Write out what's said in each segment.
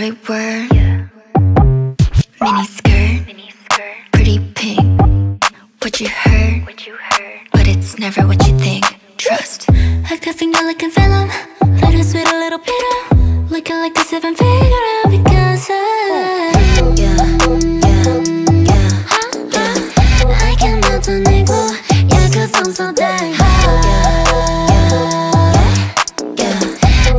favorite word, yeah. Mini skirt, pretty pink. What you heard, but it's never what you think. Trust. Like a finger, like a venom, little sweet, a little bitter. Looking like the seven figure out because I, yeah. I can't melt an equal, yeah, 'cause I'm so damn high. Yeah,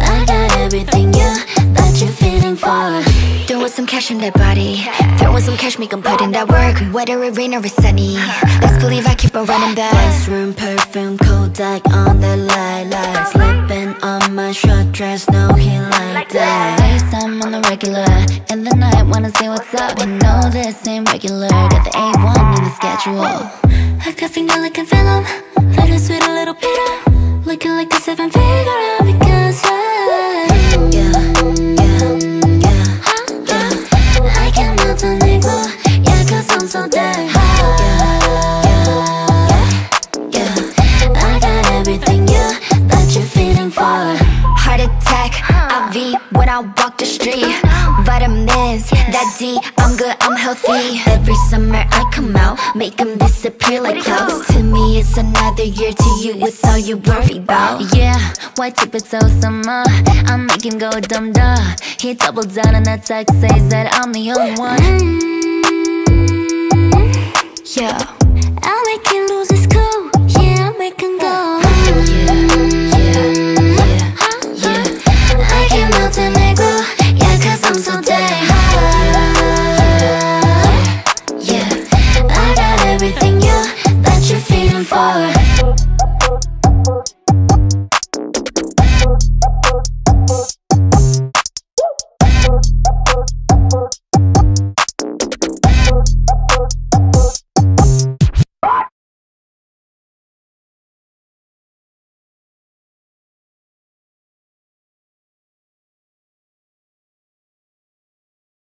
I got everything, yeah, that you're feeling for. Throwing some cash in that body, throwing some cash, make 'em put in that work. Whether it rain or it's sunny, let's believe I keep on running back. Classroom, perfume, Kodak on the lilac, slipping on my short dress, no heel like that. Daytime on the regular, in the night wanna see what's up. I know this ain't regular, got the A1 in the schedule. I got finger like a venom, little sweet, a little bitter. Looking like a seven figure out because I, I can't melt an equal, yeah, 'cause I'm so damn high. Yeah, I got everything, yeah, that you're feeling for. Heart attack, IV when I walk the street. Vitamins, that D, I'm good, I'm healthy. Every summer I come out, make them disappear like clouds. To me it's another year, to you it's all you worry about. Yeah, white typical summer, I make him go dum-dum. He doubles down and attack, says that I'm the only one. Yeah.